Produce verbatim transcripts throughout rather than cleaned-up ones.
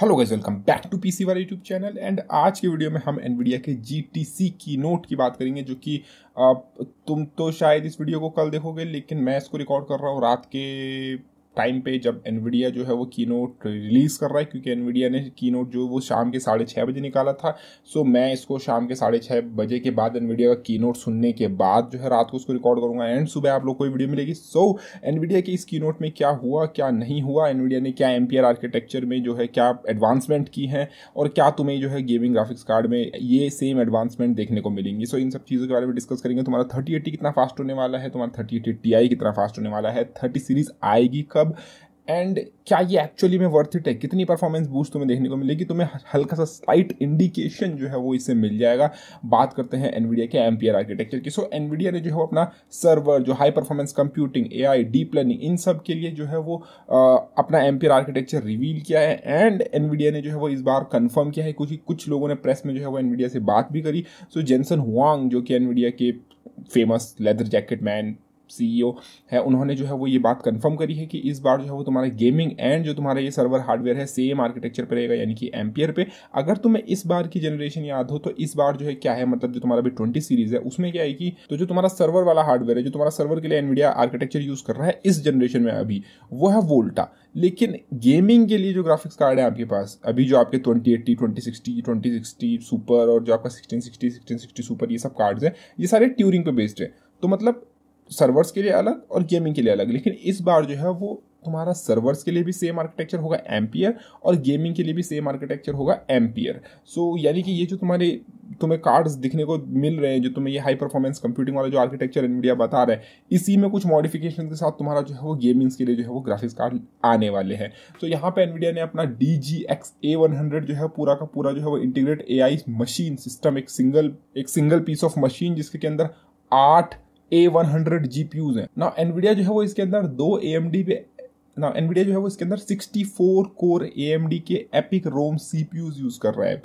Hello guys, welcome back to PC वाले YouTube channel. And आज की वीडियो में हम एनवीडिया के जीटीसी की नोट की बात करेंगे, जो कि तुम तो शायद इस वीडियो को कल देखोगे, लेकिन मैं इसको रिकॉर्ड कर रहा हूँ रात के टाइम पे जब एनवीडिया जो है वो कीनोट रिलीज़ कर रहा है, क्योंकि एनवीडिया ने कीनोट जो वो शाम के साढ़े छः बजे निकाला था। सो मैं इसको शाम के साढ़े छः बजे के बाद एनवीडिया का कीनोट सुनने के बाद जो है रात को उसको रिकॉर्ड करूँगा एंड सुबह आप लोग को वीडियो मिलेगी। सो एनवीडिया के इस कीनोट में क्या हुआ, क्या नहीं हुआ, एनवीडिया ने क्या एम्पियर आर्किटेक्चर में जो है क्या एडवांसमेंट की है और क्या तुम्हें जो है गेमिंग ग्राफिक्स कार्ड में ये सेम एडवांसमेंट देखने को मिलेंगी। सो इन सब चीज़ों के बारे में डिस्कस करेंगे। तुम्हारा थर्टी एट्टी कितना फास्ट होने वाला है, तुम्हारा थर्टी एट्टी टी आई कितना फास्ट होने वाला है, थर्टी सीरीज आएगी कब, एंड क्या ये एक्चुअली में वर्थ इट है, कितनी परफॉर्मेंस बूस्ट तुम्हें देखने को मिलेगी। तुम्हें हल्का सा स्लाइट इंडिकेशन जो है वो इससे मिल जाएगा। बात करते हैं एनवीडिया के एम्पियर आर्किटेक्चर की। सो एनवीडिया ने जो है अपना सर्वर, जो high performance computing, AI, deep learning, इन सब के लिए जो है वो आ, अपना एम्पियर आर्किटेक्चर रिवील किया है। एंड एनवीडिया ने जो है वो इस बार कन्फर्म किया है, क्योंकि कुछ लोगों ने प्रेस में जो है वो एनवीडिया से बात भी करी। सो जेनसन हुआंग, जो कि एनवीडिया के famous leather jacket man CEO है, उन्होंने जो है वो ये बात कंफर्म करी है कि इस बार जो है वो तुम्हारा गेमिंग एंड जो तुम्हारा ये सर्वर हार्डवेयर है सेम आर्किटेक्चर पे रहेगा, यानी कि एम्पियर पे। अगर तुम्हें इस बार की जनरेशन याद हो तो इस बार जो है क्या है, मतलब जो तुम्हारा भी ट्वेंटी सीरीज है उसमें क्या है कि तो जो तुम्हारा सर्वर वाला हार्डवेयर है, जो तुम्हारा सर्वर के लिए एनवीडिया आर्किटेक्चर यूज कर रहा है इस जनरेशन में अभी, वो है वोल्टा। लेकिन गेमिंग के लिए जो ग्राफिक्स कार्ड है आपके पास अभी, जो आपके twenty eighty, twenty sixty, twenty sixty super और जो आपका sixteen sixty, sixteen sixty super, ये सब कार्ड्स हैं, ये सारे ट्यूरिंग पे बेस्ड है। तो मतलब सर्वर्स के लिए अलग और गेमिंग के लिए अलग। लेकिन इस बार जो है वो तुम्हारा सर्वर्स के लिए भी सेम आर्किटेक्चर होगा एम्पियर और गेमिंग के लिए भी सेम आर्किटेक्चर होगा एम्पियर। सो यानी कि ये जो तुम्हारे तुम्हें कार्ड्स दिखने को मिल रहे हैं, जो तुम्हें ये हाई परफॉर्मेंस कंप्यूटिंग वाला जो आर्किटेक्चर एनवीडिया बता रहा है, इसी में कुछ मॉडिफिकेशन के साथ तुम्हारा जो है वो गेमिंग्स के लिए जो है वो ग्राफिक्स कार्ड आने वाले हैं। तो यहाँ पे एनवीडिया ने अपना D G X A one hundred जो है पूरा का पूरा जो है वो integrate A I machine system, एक सिंगल एक सिंगल पीस ऑफ मशीन जिसके अंदर आठ ए वन हंड्रेड जीपीयूज हैं। ना एनवीडिया जो है वो इसके अंदर दो एएमडी पे ना एनवीडिया जो है वो इसके अंदर सिक्सटी फोर कोर एएमडी के एपिक रोम सीपीयूज यूज कर रहा है।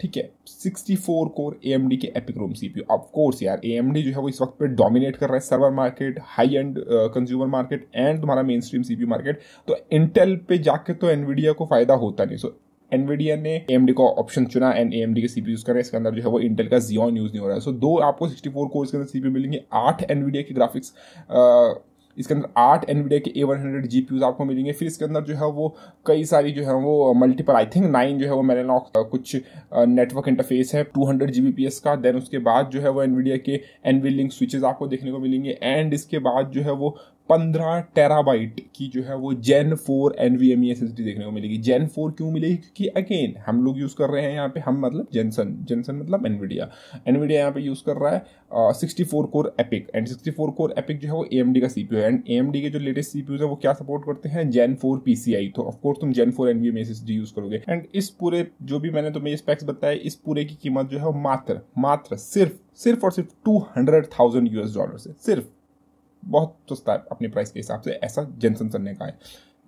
ठीक है, सिक्सटी फोर कोर एएमडी के Epyc Rome CPU. Of course यार, एएमडी जो है वो इस वक्त पे डोमिनेट कर रहा है server market, high end consumer market and तुम्हारा मेन स्ट्रीम सीपीयू मार्केट। तो इंटेल पे जाके तो एनवीडिया को फायदा होता नहीं। सो एनवीडिया ने एएमडी का ऑप्शन चुना एंड एएमडी के सीपी यूज कर रहे हैं। इसके अंदर जो है वो इंटेल का जियॉन यूज नहीं हो रहा है। सो so, दो आपको सिक्सटी फोर कोर्स के अंदर सीपी मिलेंगे, आठ एनवीडिया के ग्राफिक्स आ, इसके अंदर आठ एनवीडिया के ए वन हंड्रेड जीपीयूज आपको मिलेंगे। फिर इसके अंदर जो है वो कई सारी जो है वो मल्टीपल, आई थिंक नाइन जो है वो Mellanox कुछ नेटवर्क इंटरफेस है two hundred G B P S का। देन उसके बाद जो है वो एनवीडिया के एनवीलिंक स्विचेज आपको देखने को मिलेंगे। एंड इसके बाद जो है वो पंद्रह टेराबाइट की जो है वो जेन फोर एनवीएमई एसएसडी देखने को मिलेगी। जेन फोर क्यों मिलेगी, क्योंकि अगेन हम लोग यूज़ कर रहे हैं यहाँ पे, हम मतलब जेनसन जेनसन मतलब एनवीडिया एनवीडिया यहाँ पे यूज़ कर रहा है sixty four core Epyc and sixty four core Epyc जो है वो एएमडी का सीपीयू है। एंड एएमडी के जो लेटेस्ट सीपीयूज है वो क्या सपोर्ट करते हैं, जेन फोर पीसीआई। तो ऑफकोर्स तुम Gen four NVMe SSD use करोगे। एंड इस पूरे जो भी मैंने तुम्हें स्पेक्स बताया, इस पूरे की कीमत जो है मात्र मात्र सिर्फ सिर्फ और सिर्फ two hundred thousand US dollar से, सिर्फ बहुत सस्ता है अपने प्राइस के हिसाब से, ऐसा जेनसन सर ने कहा है,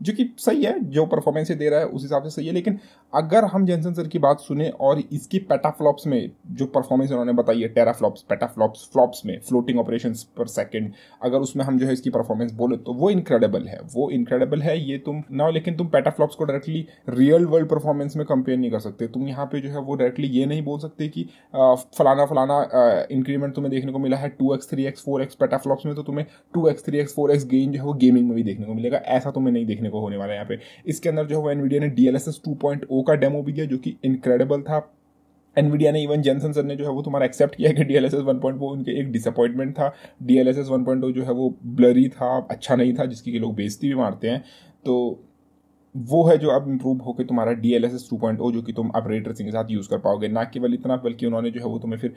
जो कि सही है। जो परफॉर्मेंस ये दे रहा है उस हिसाब से सही है। लेकिन अगर हम जेनसन सर की बात सुने और इसकी पेटाफ्लॉप्स में जो परफॉर्मेंस उन्होंने बताई है, टेराफ्लॉप्स, पेटाफ्लॉप्स, फ्लॉप्स में फ्लोटिंग ऑपरेशंस पर सेकंड, अगर उसमें हम जो है इसकी परफॉर्मेंस बोले तो वो इनक्रेडिबल है, वो इनक्रेडिबल है ये तुम ना। लेकिन तुम पेटाफ्लॉप्स को डायरेक्टली रियल वर्ल्ड परफॉर्मेंस में कंपेयर नहीं कर सकते। तुम यहाँ पे जो है वो डायरेक्टली ये नहीं बोल सकते कि फलाना फलाना इंक्रीमेंट तुम्हें देखने को मिला है two X three X four X petaflops में, तो तुम्हें two X three X four X gain जो है वो गेमिंग में भी देखने को मिलेगा, ऐसा तुम्हें नहीं देखने को होने वाला है यहाँ पे। इसके अंदर जो है एनवीडिया ने डीएलएसएस टू पॉइंट ओ का डेमो भी दिया, जो कि इनक्रेडिबल था। एनवीडिया ने इवन जेनसन सर ने जो है वो तुम्हारा एक्सेप्ट किया कि डीएलएसएस वन पॉइंट ओ उनके एक डिसअपॉइंटमेंट था। डीएलएसएस वन पॉइंट ओ जो है वो ब्लरी था, अच्छा नहीं था, जिसकी लोग बेइज्जती भी मारते हैं। तो वो है जो अब इम्प्रूव होकर तुम्हारा डीएलएसएस टू पॉइंट ओ, जो कि तुम अब रेट ट्रेसिंग के साथ यूज़ कर पाओगे। ना केवल इतना, बल्कि उन्होंने जो है वो तुम्हें फिर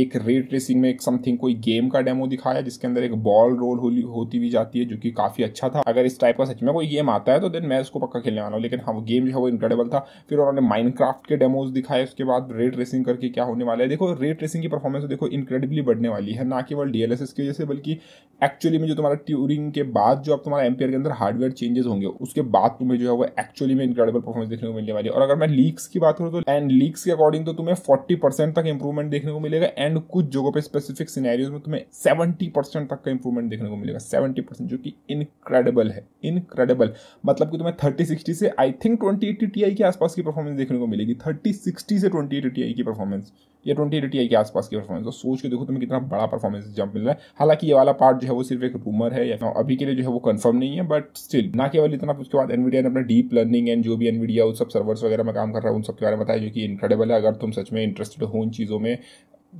एक रेट ट्रेसिंग में एक समथिंग कोई गेम का डेमो दिखाया, जिसके अंदर एक बॉल रोल होती हुई जाती है, जो कि काफ़ी अच्छा था। अगर इस टाइप का सच में कोई गेम आता है तो देन मैं उसको पक्का खेलने वाला हूँ। लेकिन हाँ, वो गेम जो है वो इनक्रेडिबल था। फिर उन्होंने माइनक्राफ्ट के डेमोज दिखाए, उसके बाद रेट ट्रेसिंग करके क्या होने वाला है। देखो, रेट ट्रेसिंग की परफॉर्मेंस देखो इनक्रेडिबली बढ़ने वाली है, ना केवल डीएलएसएस की वजह से, बल्कि एक्चुअली में जो तुम्हारा ट्यूरिंग के बाद जो अब तुम्हारा एम्पियर के अंदर हार्डवेयर चेंजेस होंगे, उसके बाद तुम्हें जो है वो एक्चुअली में इनक्रेडिबल परफॉर्मेंस देखने को मिलने वाली है। और अगर मैं लीक्स की बात करूँ तो एंड लीक्स के अकॉर्डिंग तो तुम्हें फोर्टी परसेंट तक इंप्रूवमेंट देखने को मिलेगा एंड कुछ जगहों पे स्पेसिफिक सिनेरियोज में तुम्हें सेवेंटी परसेंट तक का इंप्रूवमेंट देखने को मिलेगा, सेवेंटी परसेंट, जो कि इनक्रेडिबल है, इनक्रेडिबल। मतलब कि तुम्हें थर्टी सिक्सटी से I think twenty eighty Ti के आसपास की परफॉर्मेंस देखने को मिलेगी, थर्टी सिक्सटी से ट्वेंटी एटी Ti की परफॉर्मेंस या ट्वेंटी एटी Ti के आसपास की परफॉर्मेंस। तो सोच के देखो तुम्हें कितना बड़ा परफॉर्मेंस जंप मिल रहा है। हालांकि ये वाला पार्ट जो है वो सिर्फ एक रूमर है या अभी के लिए जो है वो कंफर्म नहीं है, बट स्टिल ना केवल इतना। उसके बाद एनवीडिया ने अपना डीप लर्निंग एंड जो भी एनवीडिया उस सब सर्वर्स वगैरह में काम कर रहा है उन सब के बारे में बताया, जो कि इनक्रेडिबल है। अगर तुम सच में इंटरेस्टेड हो इन चीज़ों में,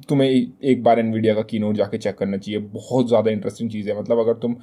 तुम्हें एक बार एनवीडिया का कीनोट जाके चेक करना चाहिए, बहुत ज़्यादा इंटरेस्टिंग चीज़ है। मतलब अगर तुम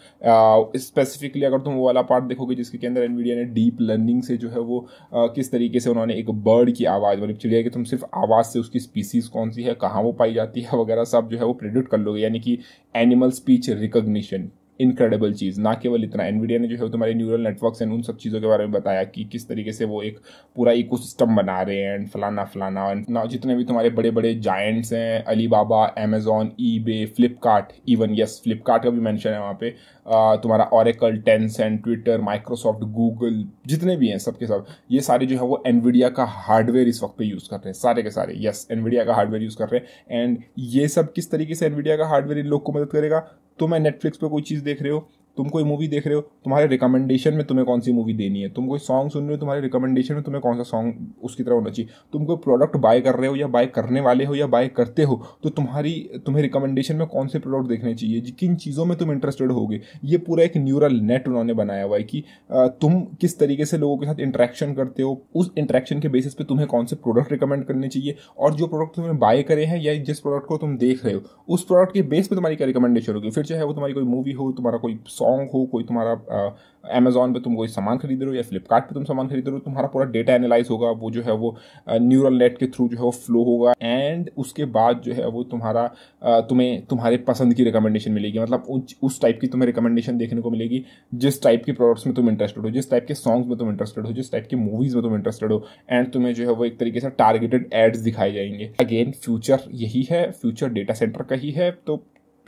स्पेसिफिकली अगर तुम वो वाला पार्ट देखोगे जिसके अंदर एनवीडिया ने डीप लर्निंग से जो है वो आ, किस तरीके से उन्होंने एक बर्ड की आवाज़, मतलब चिड़िया की तुम सिर्फ आवाज़ से उसकी स्पीसीज़ कौन सी है, कहाँ वो पाई जाती है वगैरह सब जो है वो प्रेडिक्ट कर लोगे, यानी कि एनिमल स्पीच रिकग्निशन, इनक्रेडिबल चीज़। ना केवल इतना, एनवीडिया ने जो है तुम्हारे न्यूरल नेटवर्क्स एंड उन सब चीज़ों के बारे में बताया कि किस तरीके से वो एक पूरा इकोसिस्टम बना रहे हैं एंड फलाना फलाना एंड ना। जितने भी तुम्हारे बड़े बड़े जायंट्स हैं, Alibaba, Amazon, eBay, Flipkart, even yes Flipkart का भी मेंशन है वहाँ पे, आ, तुम्हारा Oracle, Tencent, Twitter, Microsoft, Google, जितने भी हैं सब के सब ये सारे जो है वो एनवीडिया का हार्डवेयर इस वक्त पे यूज़ कर रहे हैं, सारे के सारे। यस, एनवीडिया का हार्डवेयर यूज़ कर रहे हैं। एंड ये सब किस तरीके से एनवीडिया का हार्डवेयर इन लोग को मदद करेगा? तुम्हें नेटफ्लिक्स पे कोई चीज़ देख रहे हो, तुम कोई मूवी देख रहे हो, तुम्हारे रिकमेंडेशन में तुम्हें कौन सी मूवी देनी है, तुम कोई सॉन्ग सुन रहे हो, तुम्हारे रिकमेंडेशन में तुम्हें कौन सा सॉन्ग उसकी तरह होना चाहिए, तुम कोई प्रोडक्ट बाय कर रहे हो या बाय करने वाले हो या बाय करते हो तो तुम्हारी तुम्हें रिकमेंडेशन में कौन से प्रोडक्ट देखने चाहिए, किन चीज़ों में तुम इंटरेस्टेड होगे। ये पूरा एक न्यूरल नेट उन्होंने बनाया हुआ है कि तुम किस तरीके से लोगों के साथ इंटरेक्शन करते हो, उस इंटरेक्शन के बेसिस पे तुम्हें कौन से प्रोडक्ट रिकमेंड करने चाहिए, और जो प्रोडक्ट तुम्हें बाय करे हैं या जिस प्रोडक्ट को तुम देख रहे हो उस प्रोडक्ट के बेस पर तुम्हारी क्या रिकमेंडेशन होगी। फिर चाहे वो तुम्हारी कोई मूवी हो, तुम्हारा कोई सॉन्ग हो, कोई तुम्हारा अमेजॉन पे तुम कोई सामान खरीद रहे हो या फ्लिपकार्ट पे तुम सामान खरीद रहे हो, तुम्हारा पूरा डेटा एनालाइज होगा, वो जो है वो न्यूरल नेट के थ्रू जो है वो फ्लो होगा एंड उसके बाद जो है वो तुम्हारा तुम्हें तुम्हारे पसंद की रिकमेंडेशन मिलेगी। मतलब उस टाइप की तुम्हें रिकमेंडेशन देखने को मिलेगी जिस टाइप के प्रोडक्ट्स में तुम इंटरेस्टेड हो, जिस टाइप के सॉन्ग्स में तुम इंटरेस्टेड हो, जिस टाइप की मूवीज़ में तुम इंटरेस्टेड हो एंड तुम्हें जो है वो एक तरीके से टारगेटेड एड्स दिखाए जाएंगे। अगेन फ्यूचर यही है, फ्यूचर डेटा सेंटर का ही है। तो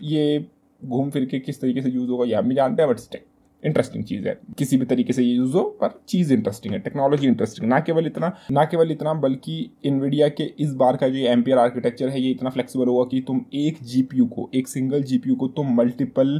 ये घूम फिर के किस तरीके से यूज़ होगा ये हम भी जानते हैं, बट इंटरेस्टिंग चीज़ है। किसी भी तरीके से ये यूज़ हो पर चीज़ इंटरेस्टिंग है, टेक्नोलॉजी इंटरेस्टिंग। ना केवल इतना ना केवल इतना बल्कि एनवीडिया के इस बार का जो ये एम्पियर आर्किटेक्चर है ये इतना फ्लेक्सिबल होगा कि तुम एक जीपीयू को, एक सिंगल जीपीयू को तुम मल्टीपल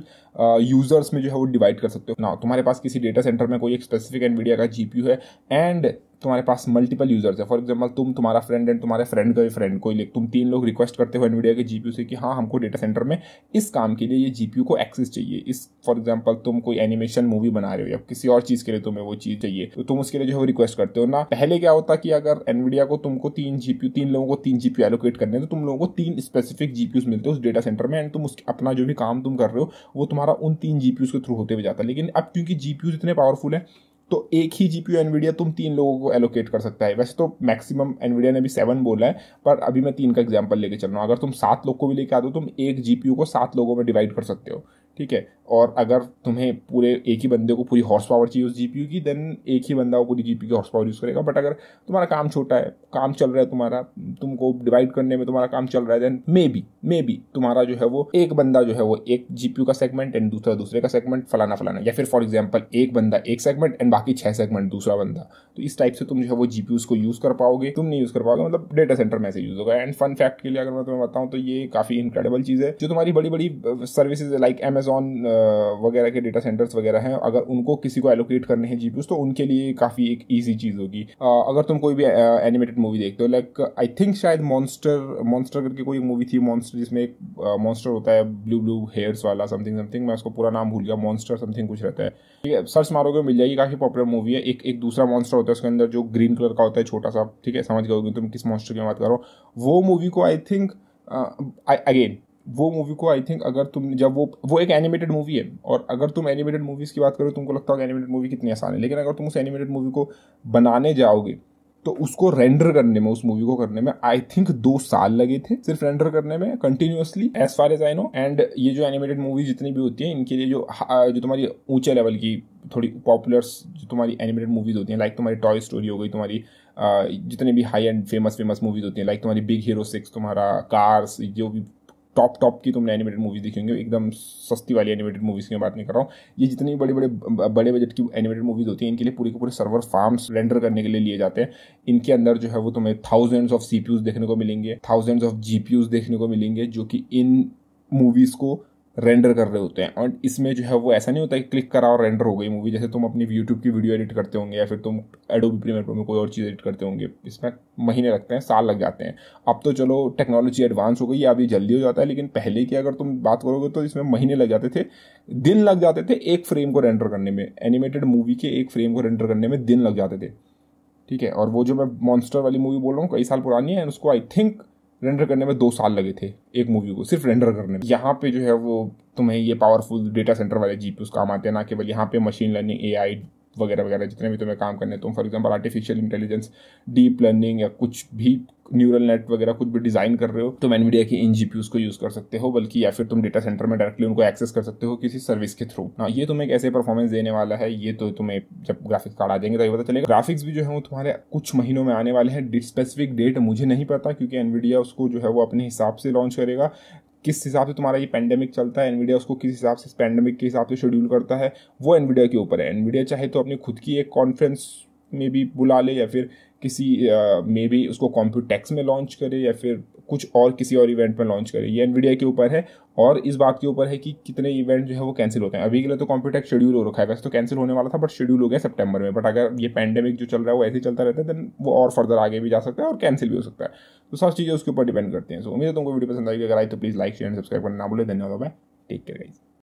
यूजर्स में जो है वो डिवाइड कर सकते हो ना। तुम्हारे पास किसी डेटा सेंटर में कोई एक स्पेसिफिक एनवीडिया का जीपीयू है एंड तुम्हारे पास मल्टीपल यूजर्स है। फॉर एग्जांपल तुम, तुम्हारा फ्रेंड एंड तुम्हारे फ्रेंड का भी फ्रेंड, कोई तुम तीन लोग रिक्वेस्ट करते हो एनवीडिया के जीपीयू से कि हाँ हमको डेटा सेंटर में इस काम के लिए ये जीपीयू को एक्सेस चाहिए। इस फॉर एग्जांपल तुम कोई एनिमेशन मूवी बना रहे हो या किसी और चीज़ के लिए तुम्हें वो चीज़ चाहिए तो तुम उसके लिए जो है रिक्वेस्ट करते हो ना। पहले क्या होता कि अगर एनवीडिया को तुमको तीन जीपीयू तीन लोगों को तीन जीपीयू एलोकेट करने तो तुम लोगों को तीन स्पेसिफिक जीपीयूस मिलते हैं उस डेटा सेंटर में एंड तुम उसके अपना जो भी काम तुम कर रहे हो वो तुम्हारा उन तीन जीपीयूस के थ्रू होते हुए जाता है। लेकिन अब क्योंकि जीपीयूस इतने पावरफुल है तो एक ही जीपीयू एनवीडिया तुम तीन लोगों को एलोकेट कर सकता है। वैसे तो मैक्सिमम एनवीडिया ने भी सेवन बोला है पर अभी मैं तीन का एग्जांपल लेके चल रहा हूँ। अगर तुम सात लोग को भी लेके आते हो तुम एक जीपीयू को सात लोगों में डिवाइड कर सकते हो, ठीक है। और अगर तुम्हें पूरे एक ही बंदे को पूरी हॉर्स पावर चाहिए उस जीपीयू की देन एक ही बंदा वो पूरी जीपीयू की हॉर्स पावर यूज़ करेगा। बट अगर तुम्हारा काम छोटा है, काम चल रहा है तुम्हारा, तुमको डिवाइड करने में तुम्हारा काम चल रहा है then maybe maybe तुम्हारा जो है वो एक बंदा जो है वो एक जीपीयू का सेगमेंट एंड दूसरा दूसरे का सेगमेंट फलाना फलाना, या फिर फॉर एग्जाम्पल एक बंदा एक सेगमेंट एंड बाकी छः सेगमेंट दूसरा बंदा। तो इस टाइप से तुम जो है वो जीपीयूज़ को यूज़ कर पाओगे, तुम नहीं यूज़ कर पाओगे, मतलब डेटा सेंटर में ऐसे यूज़ होगा। एंड फन फैक्ट के लिए अगर मैं तुम्हें बताऊँ तो ये काफ़ी इनक्रेडिबल चीज़ है। जो तुम्हारी बड़ी बड़ी सर्विसेज लाइक अमेजॉन वगैरह के डेटा सेंटर्स वगैरह हैं अगर उनको किसी को एलोकेट करने हैं जीपीयूस तो उनके लिए काफ़ी एक ईजी चीज़ होगी। अगर तुम कोई भी एनिमेटेड मूवी देखते हो लाइक आई थिंक शायद मॉन्स्टर मॉन्स्टर करके कोई मूवी थी, मॉन्स्टर जिसमें एक मॉन्स्टर होता है ब्लू ब्लू हेयर्स वाला समथिंग समथिंग, मैं उसको पूरा नाम भूल गया, मॉन्स्टर समथिंग कुछ रहता है, ठीक है। सर्च मारोगे मिल जाएगी, काफ़ी पॉपुलर मूवी है। एक एक दूसरा मॉन्स्टर होता है उसके अंदर जो ग्रीन कलर का होता है छोटा सा, ठीक है, समझ गए तुम किस मॉन्स्टर की बात करो। वो मूवी को आई थिंक अगेन वो मूवी को आई थिंक अगर तुम जब वो वो एक एनिमेटेड मूवी है और अगर तुम एनिमेटेड मूवीज़ की बात करो तुमको लगता होगा एनिमेटेड मूवी कितनी आसान है, लेकिन अगर तुम उस एनिमेटेड मूवी को बनाने जाओगे तो उसको रेंडर करने में, उस मूवी को करने में आई थिंक दो साल लगे थे सिर्फ रेंडर करने में continuously as far as I know. And ये जो एनिमेटेड मूवी जितनी भी होती है इनके लिए जो जो तुम्हारी ऊंचे लेवल की थोड़ी पॉपुलर जो तुम्हारी एनिमेटेड मूवीज़ होती हैं लाइक तुम्हारी टॉय स्टोरी हो गई, तुम्हारी जितने भी high and famous famous movies होती हैं लाइक तुम्हारी बिग हीरो सिक्स, तुम्हारा कार्स, जो भी टॉप टॉप की तुमने एनिमेटेड मूवीज देखी होंगी, एकदम सस्ती वाली एनिमेटेड मूवीज़ की मैं बात नहीं कर रहा हूँ। ये जितनी भी बड़े बड़े बड़े बजट की एनिमेटेड मूवीज़ होती हैं, इनके लिए पूरे के पूरे सर्वर फार्म्स रेंडर करने के लिए लिए जाते हैं। इनके अंदर जो है वो तुम्हें थाउजेंड्स ऑफ सीपीयूज देखने को मिलेंगे, थाउजेंड्स ऑफ जीपीयूज देखने को मिलेंगे, जो कि इन मूवीज़ को रेंडर कर रहे होते हैं। और इसमें जो है वो ऐसा नहीं होता है कि क्लिक करा और रेंडर हो गई मूवी, जैसे तुम अपनी यूट्यूब की वीडियो एडिट करते होंगे या फिर तुम एडोबी प्रीमियर प्रो में कोई और चीज़ एडिट करते होंगे, इसमें महीने लगते हैं, साल लग जाते हैं। अब तो चलो टेक्नोलॉजी एडवांस हो गई, अभी जल्दी हो जाता है, लेकिन पहले की अगर तुम बात करोगे तो इसमें महीने लग जाते थे, दिन लग जाते थे एक फ्रेम को रेंडर करने में। एनिमेटेड मूवी के एक फ्रेम को रेंडर करने में दिन लग जाते थे, ठीक है। और वो जो मैं मॉन्स्टर वाली मूवी बोल रहा हूँ कई साल पुरानी है, उसको आई थिंक रेंडर करने में दो साल लगे थे एक मूवी को सिर्फ रेंडर करने में। यहाँ पे जो है वो तुम्हें ये पावरफुल डेटा सेंटर वाले जीपीयूस काम आते हैं, ना केवल यहाँ पे मशीन लर्निंग एआई वगैरह वगैरह जितने भी तुम्हें काम करने, तुम for example artificial intelligence, deep learning या कुछ भी न्यूरल नेट वगैरह कुछ भी डिज़ाइन कर रहे हो, तुम एनवीडिया की इन जीपीयूस को यूज़ कर सकते हो, बल्कि या फिर तुम डेटा सेंटर में डायरेक्टली उनको एक्सेस कर सकते हो किसी सर्विस के थ्रू। ना ये तुम्हें एक ऐसे परफॉर्मेंस देने वाला है, ये तो तुम्हें जब ग्राफिक्स कार्ड आ जाएंगे तो ये पता चलेगा। ग्राफिक्स भी जो है वो तुम्हारे कुछ महीनों में आने वाले हैं, स्पेसिफिक डेट मुझे नहीं पता, क्योंकि एनवीडिया उसको जो है वो अपने हिसाब से लॉन्च करेगा। किस हिसाब से तुम्हारा ये पैंडेमिक चलता है, एनवीडिया उसको किस हिसाब से पैंडेमिक के हिसाब से शेड्यूल करता है, वो एनवीडिया के ऊपर है। एनवीडिया चाहे तो अपनी खुद की एक कॉन्फ्रेंस में भी बुला ले, या फिर किसी मे भी उसको कॉम्प्यूटेक्स में लॉन्च करे, या फिर कुछ और किसी और इवेंट में लॉन्च करे, ये एनवीडिया के ऊपर है। और इस बात के ऊपर है कि कितने इवेंट जो है वो कैंसिल होते हैं। अभी के लिए तो कॉम्प्यूटेक्स शेड्यूल हो रखा है, वैसे तो कैंसिल होने वाला था बट शेड्यूल हो गया सितंबर में, बट अगर ये पैंडेमिक जो चल रहा है वो ऐसे चलता रहता है देन वो और फर्दर आगे भी जा सकता है और कैंसिल भी हो सकता है। तो सब चीज़ें उसके ऊपर डिपेंड करती हैं। सो उम्मीद है तुमको वीडियो पसंद आएगी, अगर आई तो please like share and subscribe करना ना भूलें। धन्यवाद, बाय, टेक केयर गाइस।